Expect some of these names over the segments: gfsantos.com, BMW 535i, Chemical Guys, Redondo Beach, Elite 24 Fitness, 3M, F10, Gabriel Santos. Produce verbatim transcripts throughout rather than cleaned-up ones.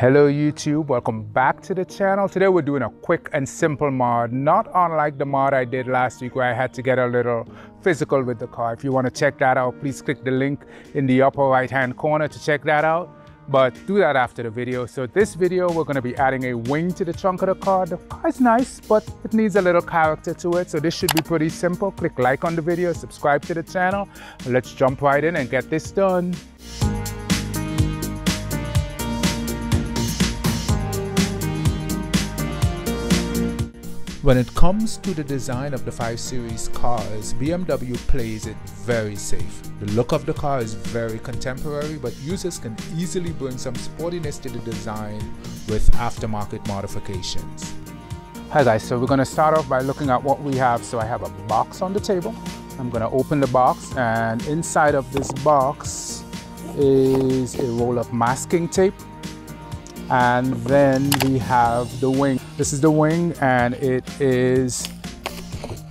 Hello YouTube, welcome back to the channel. Today we're doing a quick and simple mod, not unlike the mod I did last week where I had to get a little physical with the car. If you want to check that out, please click the link in the upper right hand corner to check that out, but do that after the video. So this video we're going to be adding a wing to the trunk of the car. The car is nice, but it needs a little character to it, so this should be pretty simple. Click like on the video, subscribe to the channel, and let's jump right in and get this done. When it comes to the design of the five series cars, B M W plays it very safe. The look of the car is very contemporary, but users can easily bring some sportiness to the design with aftermarket modifications. Hi guys, so we're going to start off by looking at what we have. So I have a box on the table. I'm going to open the box, and inside of this box is a roll of masking tape. And then we have the wing. This is the wing, and it is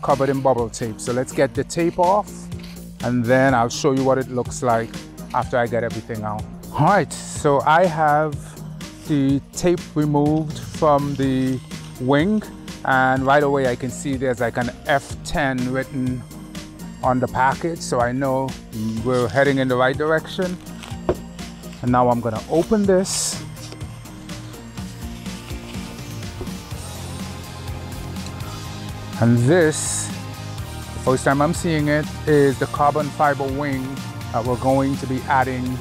covered in bubble tape. So let's get the tape off, and then I'll show you what it looks like after I get everything out. All right, so I have the tape removed from the wing, and right away I can see there's like an F ten written on the package, so I know we're heading in the right direction. And now I'm gonna open this. And this, the first time I'm seeing it, is the carbon fiber wing that we're going to be adding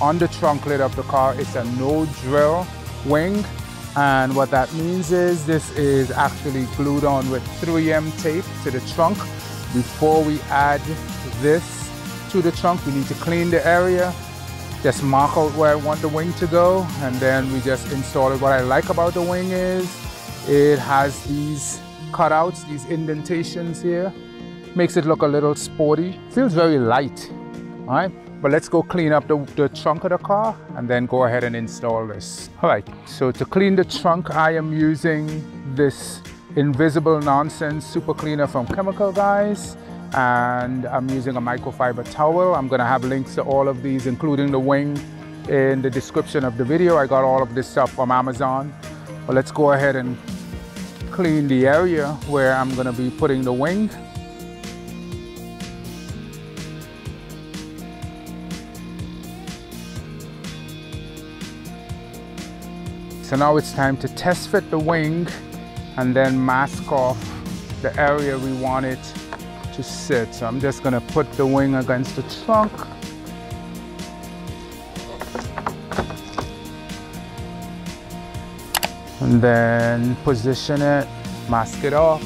on the trunk lid of the car. It's a no-drill wing. And what that means is this is actually glued on with three M tape to the trunk. Before we add this to the trunk, we need to clean the area, just mark out where I want the wing to go, and then we just install it. What I like about the wing is it has these cutouts, these indentations here. Makes it look a little sporty. Feels very light. All right, but let's go clean up the, the trunk of the car and then go ahead and install this. All right, so to clean the trunk, I am using this Invisible Nonsense Super Cleaner from Chemical Guys, and I'm using a microfiber towel. I'm gonna have links to all of these, including the wing, in the description of the video. I got all of this stuff from Amazon. But let's go ahead and clean the area where I'm going to be putting the wing. So now it's time to test fit the wing and then mask off the area we want it to sit. So I'm just going to put the wing against the trunk. And then position it, mask it off.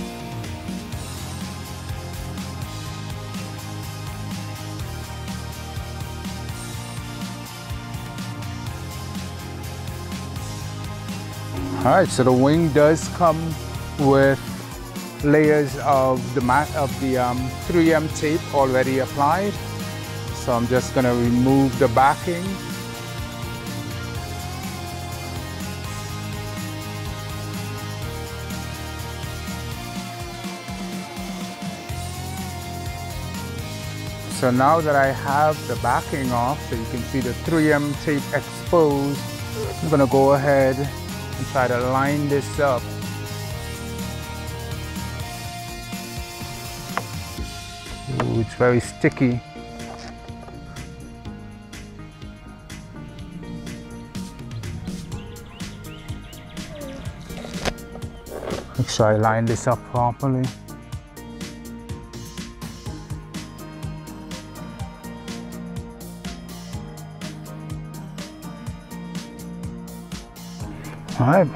All right, so the wing does come with layers of the mat of the um, three M tape already applied. So I'm just gonna remove the backing. So now that I have the backing off, so you can see the three M tape exposed, I'm gonna go ahead and try to line this up. Ooh, it's very sticky. Make sure I line this up properly. All right,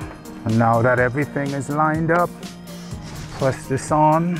and now that everything is lined up, press this on.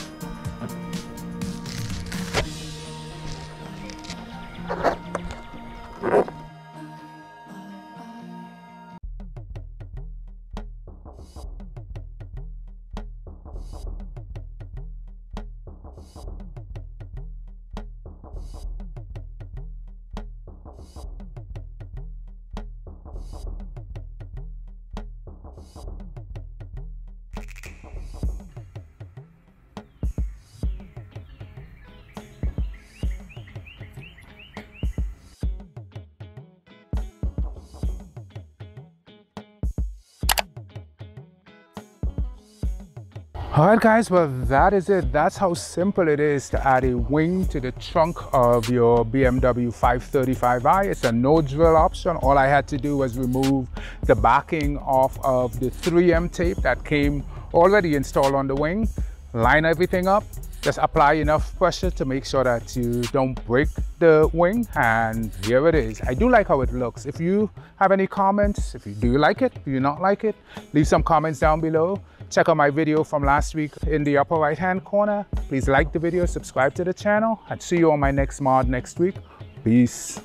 Alright guys, well that is it. That's how simple it is to add a wing to the trunk of your B M W five thirty-five i. It's a no drill option. All I had to do was remove the backing off of the three M tape that came already installed on the wing, line everything up, just apply enough pressure to make sure that you don't break the wing, and here it is. I do like how it looks. If you have any comments, if you do you like it, do you not like it, leave some comments down below. Check out my video from last week in the upper right hand corner. Please like the video, subscribe to the channel, and see you on my next mod next week. Peace.